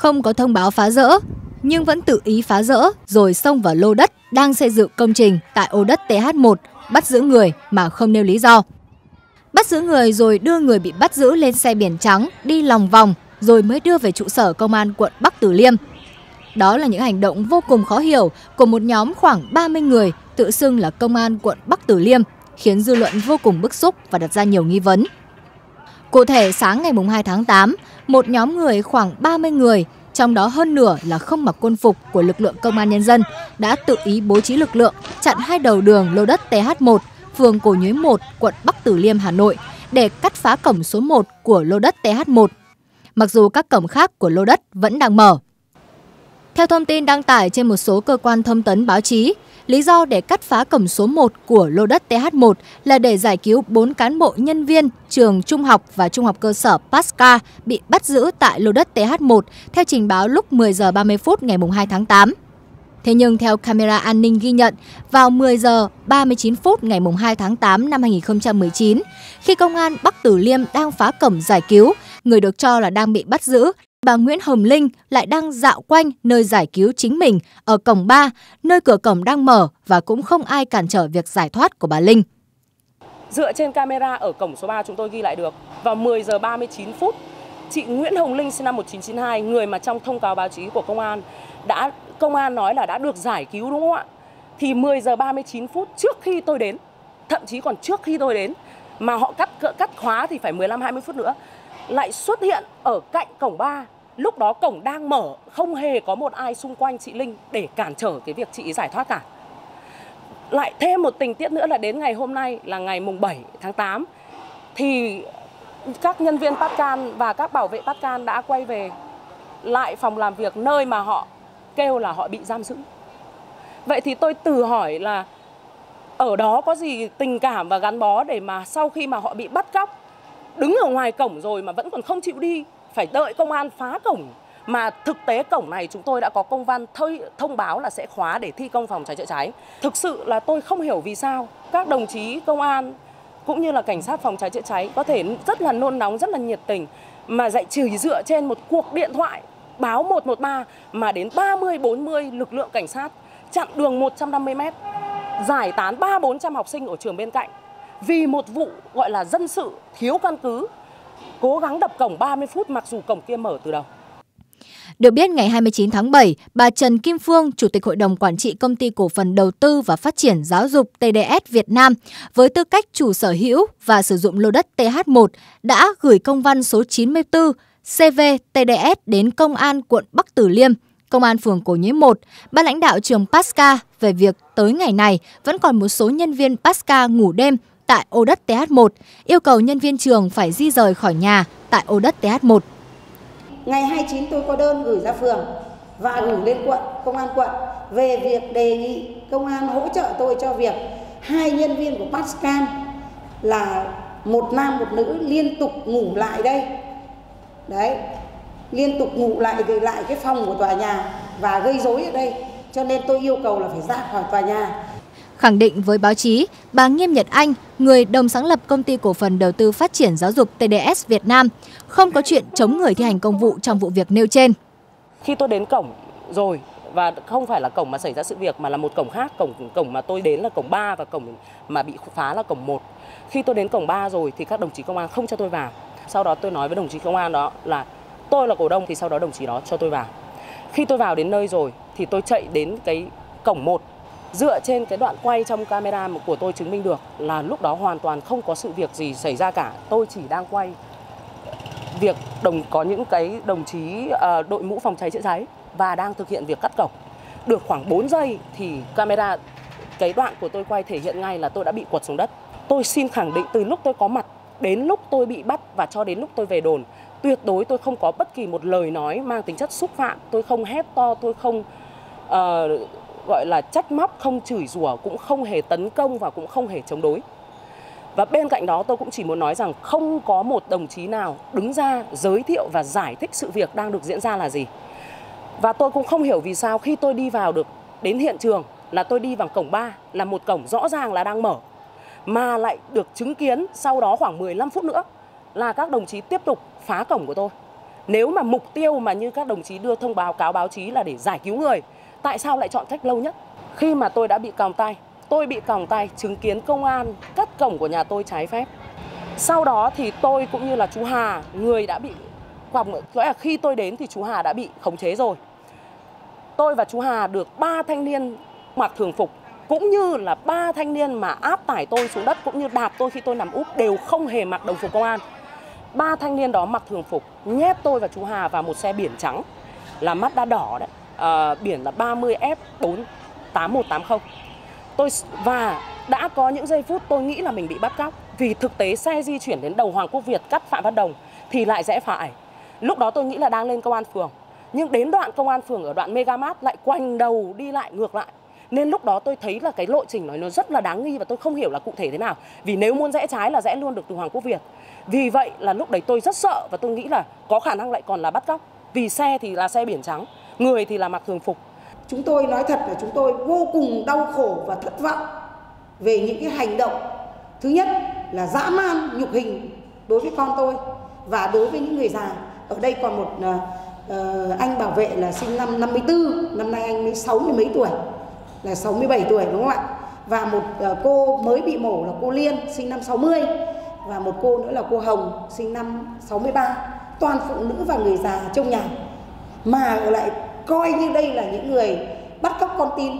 không có thông báo phá rỡ, nhưng vẫn tự ý phá rỡ rồi xông vào lô đất đang xây dựng công trình tại ô đất TH1, bắt giữ người mà không nêu lý do. Bắt giữ người rồi đưa người bị bắt giữ lên xe biển trắng đi lòng vòng rồi mới đưa về trụ sở công an quận Bắc Từ Liêm. Đó là những hành động vô cùng khó hiểu của một nhóm khoảng 30 người tự xưng là công an quận Bắc Từ Liêm, khiến dư luận vô cùng bức xúc và đặt ra nhiều nghi vấn. Cụ thể, sáng ngày 2 tháng 8, một nhóm người khoảng 30 người, trong đó hơn nửa là không mặc quân phục của lực lượng công an nhân dân, đã tự ý bố trí lực lượng chặn hai đầu đường lô đất TH1, phường Cổ Nhuế 1, quận Bắc Từ Liêm, Hà Nội để cắt phá cổng số 1 của lô đất TH1, mặc dù các cổng khác của lô đất vẫn đang mở. Theo thông tin đăng tải trên một số cơ quan thông tấn báo chí, lý do để cắt phá cổng số 1 của lô đất TH1 là để giải cứu 4 cán bộ nhân viên trường trung học và trung học cơ sở Pascal bị bắt giữ tại lô đất TH1 theo trình báo lúc 10h30 ngày 2 tháng 8. Thế nhưng theo camera an ninh ghi nhận, vào 10h39 ngày 2 tháng 8 năm 2019, khi công an Bắc Từ Liêm đang phá cổng giải cứu, người được cho là đang bị bắt giữ, bà Nguyễn Hồng Linh lại đang dạo quanh nơi giải cứu chính mình ở cổng 3, nơi cửa cổng đang mở và cũng không ai cản trở việc giải thoát của bà Linh. Dựa trên camera ở cổng số 3 chúng tôi ghi lại được, vào 10h39, chị Nguyễn Hồng Linh sinh năm 1992, người mà trong thông cáo báo chí của công an nói là đã được giải cứu, đúng không ạ? Thì 10h39 trước khi tôi đến, thậm chí còn trước khi tôi đến, mà họ cắt khóa thì phải 15-20 phút nữa, lại xuất hiện ở cạnh cổng 3. Lúc đó cổng đang mở, không hề có một ai xung quanh chị Linh để cản trở cái việc chị giải thoát cả. Lại thêm một tình tiết nữa là đến ngày hôm nay là ngày mùng 7 tháng 8 thì các nhân viên Pascal và các bảo vệ Pascal đã quay về lại phòng làm việc nơi mà họ kêu là họ bị giam giữ. Vậy thì tôi tự hỏi là ở đó có gì tình cảm và gắn bó để mà sau khi mà họ bị bắt cóc, đứng ở ngoài cổng rồi mà vẫn còn không chịu đi, phải đợi công an phá cổng. Mà thực tế cổng này chúng tôi đã có công văn thông báo là sẽ khóa để thi công phòng cháy chữa cháy. Thực sự là tôi không hiểu vì sao các đồng chí công an cũng như là cảnh sát phòng cháy chữa cháy có thể rất là nôn nóng, rất là nhiệt tình, mà lại chỉ dựa trên một cuộc điện thoại báo 113 mà đến 30-40 lực lượng cảnh sát chặn đường 150 m, giải tán 300-400 học sinh ở trường bên cạnh. Vì một vụ gọi là dân sự thiếu căn cứ, cố gắng đập cổng 30 phút mặc dù cổng kia mở từ đầu. Được biết, ngày 29 tháng 7, bà Trần Kim Phương, Chủ tịch Hội đồng Quản trị Công ty Cổ phần Đầu tư và Phát triển Giáo dục TDS Việt Nam, với tư cách chủ sở hữu và sử dụng lô đất TH1, đã gửi công văn số 94 CVTDS đến Công an quận Bắc Từ Liêm, Công an phường Cổ Nhuế 1, ban lãnh đạo trường Pascal về việc tới ngày này vẫn còn một số nhân viên Pascal ngủ đêm tại ô đất TH1, yêu cầu nhân viên trường phải di rời khỏi nhà tại ô đất TH1. Ngày 29 tôi có đơn gửi ra phường và gửi lên quận, công an quận về việc đề nghị công an hỗ trợ tôi cho việc hai nhân viên của Pascal là một nam một nữ liên tục ngủ lại đây. Đấy, liên tục ngủ lại về lại cái phòng của tòa nhà và gây rối ở đây, cho nên tôi yêu cầu là phải ra khỏi tòa nhà. Khẳng định với báo chí, bà Nghiêm Nhật Anh, người đồng sáng lập Công ty Cổ phần Đầu tư Phát triển Giáo dục TDS Việt Nam, không có chuyện chống người thi hành công vụ trong vụ việc nêu trên. Khi tôi đến cổng rồi, và không phải là cổng mà xảy ra sự việc mà là một cổng khác, cổng mà tôi đến là cổng 3 và cổng mà bị phá là cổng 1. Khi tôi đến cổng 3 rồi thì các đồng chí công an không cho tôi vào. Sau đó tôi nói với đồng chí công an đó là tôi là cổ đông, thì sau đó đồng chí đó cho tôi vào. Khi tôi vào đến nơi rồi thì tôi chạy đến cái cổng 1. Dựa trên cái đoạn quay trong camera của tôi chứng minh được là lúc đó hoàn toàn không có sự việc gì xảy ra cả. Tôi chỉ đang quay việc có những cái đồng chí đội mũ phòng cháy chữa cháy và đang thực hiện việc cắt cổng. Được khoảng 4 giây thì camera, cái đoạn của tôi quay thể hiện ngay là tôi đã bị quật xuống đất. Tôi xin khẳng định từ lúc tôi có mặt đến lúc tôi bị bắt và cho đến lúc tôi về đồn, tuyệt đối tôi không có bất kỳ một lời nói mang tính chất xúc phạm. Tôi không hét to, tôi không... gọi là trách móc, không chửi rủa, cũng không hề tấn công và cũng không hề chống đối. Và bên cạnh đó tôi cũng chỉ muốn nói rằng không có một đồng chí nào đứng ra giới thiệu và giải thích sự việc đang được diễn ra là gì. Và tôi cũng không hiểu vì sao khi tôi đi vào được đến hiện trường là tôi đi vào cổng 3 là một cổng rõ ràng là đang mở, mà lại được chứng kiến sau đó khoảng 15 phút nữa là các đồng chí tiếp tục phá cổng của tôi. Nếu mà mục tiêu mà như các đồng chí đưa thông cáo báo chí là để giải cứu người, tại sao lại chọn cách lâu nhất? Khi mà tôi đã bị còng tay, tôi bị còng tay chứng kiến công an cắt cổng của nhà tôi trái phép. Sau đó thì tôi cũng như là chú Hà, người đã bị, hoặc là khi tôi đến thì chú Hà đã bị khống chế rồi. Tôi và chú Hà được 3 thanh niên mặc thường phục, cũng như là 3 thanh niên mà áp tải tôi xuống đất cũng như đạp tôi khi tôi nằm úp đều không hề mặc đồng phục công an. 3 thanh niên đó mặc thường phục nhét tôi và chú Hà vào một xe biển trắng là Mazda đỏ đấy, biển là 30F48180. Và đã có những giây phút tôi nghĩ là mình bị bắt cóc, vì thực tế xe di chuyển đến đầu Hoàng Quốc Việt cắt Phạm Văn Đồng thì lại rẽ phải. Lúc đó tôi nghĩ là đang lên công an phường, nhưng đến đoạn công an phường ở đoạn Megamart lại quanh đầu đi lại ngược lại. Nên lúc đó tôi thấy là cái lộ trình nó rất là đáng nghi và tôi không hiểu là cụ thể thế nào. Vì nếu muốn rẽ trái là rẽ luôn được từ Hoàng Quốc Việt. Vì vậy là lúc đấy tôi rất sợ và tôi nghĩ là có khả năng lại còn là bắt cóc. Vì xe thì là xe biển trắng, người thì là mặc thường phục. Chúng tôi nói thật là chúng tôi vô cùng đau khổ và thất vọng về những cái hành động. Thứ nhất là dã man, nhục hình đối với con tôi và đối với những người già. Ở đây còn một anh bảo vệ là sinh năm 54, năm nay anh mới 60 mấy tuổi. Là 67 tuổi đúng không ạ? Và một cô mới bị mổ là cô Liên sinh năm 60 và một cô nữa là cô Hồng sinh năm 63. Toàn phụ nữ và người già trong nhà mà lại coi như đây là những người bắt cóc con tin,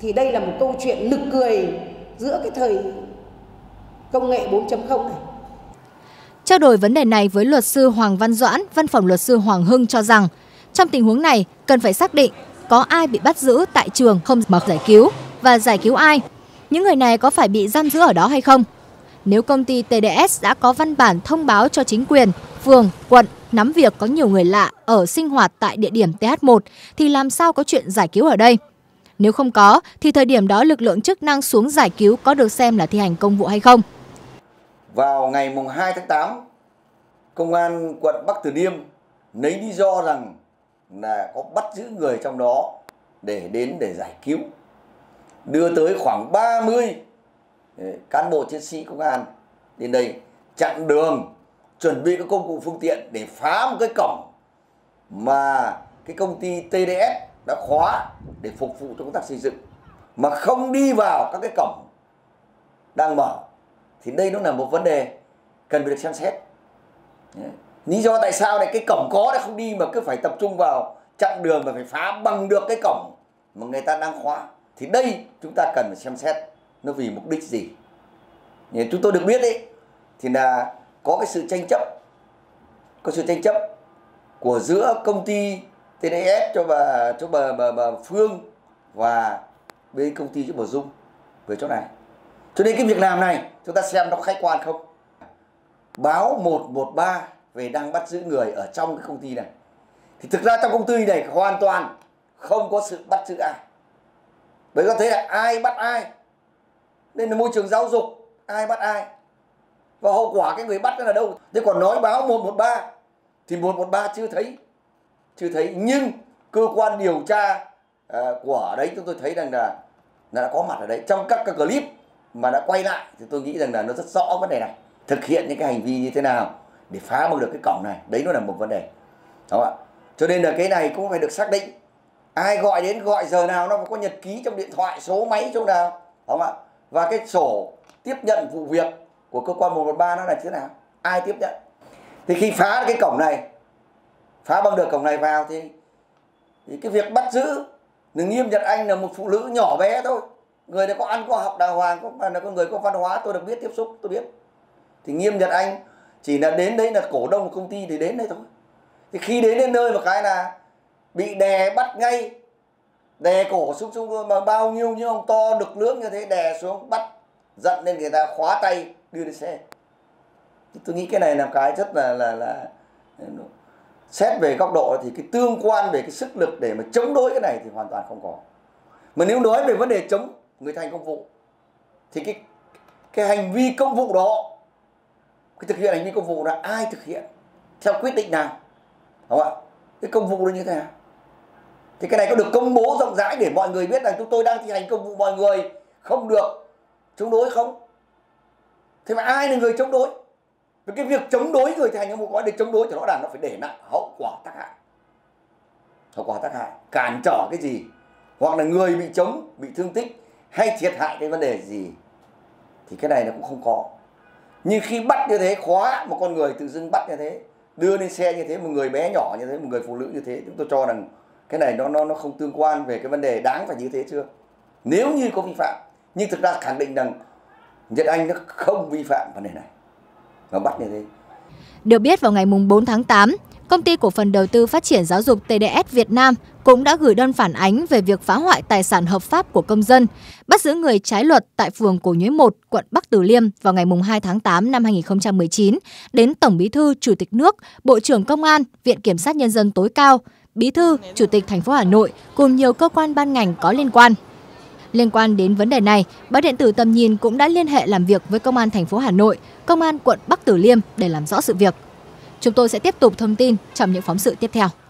thì đây là một câu chuyện nực cười giữa cái thời công nghệ 4.0 này. Trao đổi vấn đề này với luật sư Hoàng Văn Doãn, văn phòng luật sư Hoàng Hưng cho rằng trong tình huống này cần phải xác định có ai bị bắt giữ tại trường không mà giải cứu và giải cứu ai? Những người này có phải bị giam giữ ở đó hay không? Nếu công ty TDS đã có văn bản thông báo cho chính quyền, phường, quận nắm việc có nhiều người lạ ở sinh hoạt tại địa điểm TH1 thì làm sao có chuyện giải cứu ở đây? Nếu không có thì thời điểm đó lực lượng chức năng xuống giải cứu có được xem là thi hành công vụ hay không? Vào ngày mùng 2 tháng 8, Công an quận Bắc Từ Liêm lấy lý do rằng là có bắt giữ người trong đó để đến để giải cứu, đưa tới khoảng 30 cán bộ chiến sĩ công an đến đây chặn đường, chuẩn bị các công cụ phương tiện để phá một cái cổng mà cái công ty TDS đã khóa để phục vụ cho công tác xây dựng, mà không đi vào các cái cổng đang mở, thì đây nó là một vấn đề cần phải được xem xét. Lý do tại sao này cái cổng có đã không đi mà cứ phải tập trung vào chặn đường và phải phá bằng được cái cổng mà người ta đang khóa, thì đây chúng ta cần phải xem xét nó vì mục đích gì. Chúng tôi được biết đấy thì là có cái sự tranh chấp, của giữa công ty TDS cho bà Phương và bên công ty cho bà Dung về chỗ này. Cho nên cái việc làm này chúng ta xem nó khách quan không. Báo 113 về đang bắt giữ người ở trong cái công ty này, thì thực ra trong công ty này hoàn toàn không có sự bắt giữ ai. Bởi có thấy là ai bắt ai, nên là môi trường giáo dục ai bắt ai và hậu quả cái người bắt nó là đâu. Thế còn nói báo 113 thì 113 chưa thấy, nhưng cơ quan điều tra của đấy chúng tôi thấy rằng là đã có mặt ở đấy. Trong các clip mà đã quay lại thì tôi nghĩ rằng là nó rất rõ vấn đề này, thực hiện những cái hành vi như thế nào để phá bằng được cái cổng này, đấy nó là một vấn đề. Đúng không ạ? Cho nên là cái này cũng phải được xác định. Ai gọi đến, gọi giờ nào, nó phải có nhật ký trong điện thoại, số máy chỗ nào, đúng không ạ? Và cái sổ tiếp nhận vụ việc của cơ quan 113 nó là thế nào? Ai tiếp nhận? Thì khi phá cái cổng này, phá bằng được cổng này vào thì cái việc bắt giữ Nghiêm Nhật Anh là một phụ nữ nhỏ bé thôi, người đã có ăn có học đàng hoàng, là con người có văn hóa, tôi được biết tiếp xúc, tôi biết. Thì Nghiêm Nhật Anh chỉ là đến đấy là cổ đông của công ty thì đến đây thôi. Thì khi đến nơi một cái là bị đè bắt ngay, đè cổ xuống mà bao nhiêu như ông to đực lưỡng như thế đè xuống bắt, giận nên người ta khóa tay đưa lên xe. Thì tôi nghĩ cái này là cái rất là xét về góc độ thì cái tương quan về cái sức lực để mà chống đối cái này thì hoàn toàn không có. Mà nếu nói về vấn đề chống người thành công vụ thì cái hành vi công vụ đó, cái thực hiện hành vi công vụ là ai thực hiện theo quyết định nào, đúng không ạ? Cái công vụ nó như thế nào thì cái này có được công bố rộng rãi để mọi người biết rằng chúng tôi đang thi hành công vụ, mọi người không được chống đối không? Thế mà ai là người chống đối? Với cái việc chống đối người thi hành công vụ có để chống đối thì rõ ràng nó phải để nặng hậu quả tác hại. Hậu quả tác hại cản trở cái gì, hoặc là người bị chống, bị thương tích hay thiệt hại cái vấn đề gì, thì cái này nó cũng không có. Nhưng khi bắt như thế, khóa một con người tự dưng bắt như thế, đưa lên xe như thế, một người bé nhỏ như thế, một người phụ nữ như thế, chúng tôi cho rằng cái này nó không tương quan về cái vấn đề đáng phải như thế chưa. Nếu như có vi phạm, nhưng thực ra khẳng định rằng Nhật Anh nó không vi phạm vấn đề này. Nó bắt như thế. Được biết vào ngày 4 tháng 8, Công ty Cổ phần Đầu tư Phát triển Giáo dục TDS Việt Nam cũng đã gửi đơn phản ánh về việc phá hoại tài sản hợp pháp của công dân, bắt giữ người trái luật tại phường Cổ Nhuế 1, quận Bắc Từ Liêm vào ngày 2 tháng 8 năm 2019 đến Tổng Bí thư, Chủ tịch nước, Bộ trưởng Công an, Viện Kiểm sát Nhân dân tối cao, Bí thư, Chủ tịch thành phố Hà Nội cùng nhiều cơ quan ban ngành có liên quan. Liên quan đến vấn đề này, báo điện tử Tầm Nhìn cũng đã liên hệ làm việc với Công an thành phố Hà Nội, Công an quận Bắc Từ Liêm để làm rõ sự việc. Chúng tôi sẽ tiếp tục thông tin trong những phóng sự tiếp theo.